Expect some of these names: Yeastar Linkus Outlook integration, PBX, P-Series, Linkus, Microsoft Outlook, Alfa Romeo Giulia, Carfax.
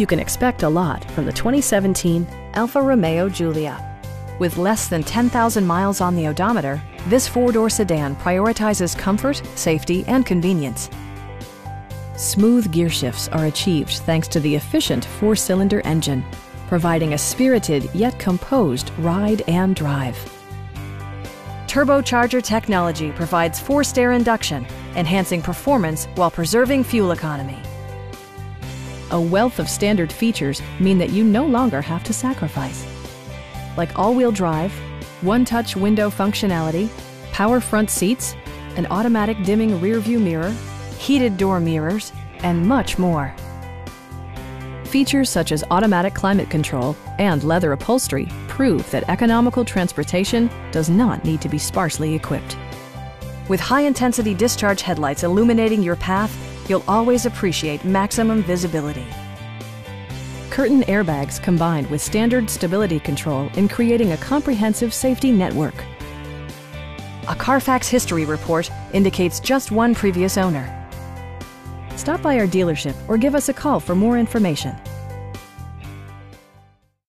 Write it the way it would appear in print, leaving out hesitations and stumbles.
You can expect a lot from the 2017 Alfa Romeo Giulia. With less than 10,000 miles on the odometer, this four-door sedan prioritizes comfort, safety, and convenience. Smooth gear shifts are achieved thanks to the efficient four-cylinder engine, providing a spirited yet composed ride and drive. Turbocharger technology provides forced air induction, enhancing performance while preserving fuel economy. A wealth of standard features mean that you no longer have to sacrifice, like all-wheel drive, one-touch window functionality, power front seats, an automatic dimming rearview mirror, heated door mirrors, and much more. Features such as automatic climate control and leather upholstery prove that economical transportation does not need to be sparsely equipped. With high-intensity discharge headlights illuminating your path, you'll always appreciate maximum visibility. Curtain airbags combined with standard stability control in creating a comprehensive safety network. A Carfax history report indicates just one previous owner. Stop by our dealership or give us a call for more information.